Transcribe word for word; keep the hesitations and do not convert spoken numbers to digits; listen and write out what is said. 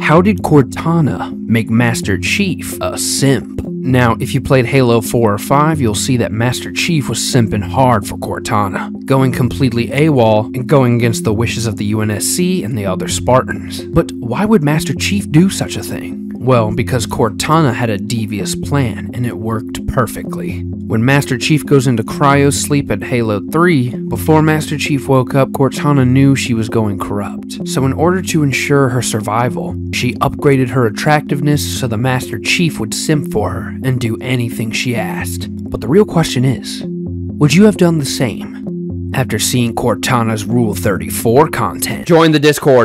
How did Cortana make Master Chief a simp? Now, if you played Halo four or five, you'll see that Master Chief was simping hard for Cortana, going completely AWOL and going against the wishes of the U N S C and the other Spartans. But why would Master Chief do such a thing? Well, because Cortana had a devious plan, and it worked perfectly. When Master Chief goes into cryo sleep at Halo three, before Master Chief woke up, Cortana knew she was going corrupt. So in order to ensure her survival, she upgraded her attractiveness so the Master Chief would simp for her and do anything she asked. But the real question is, would you have done the same after seeing Cortana's Rule thirty-four content? Join the Discord.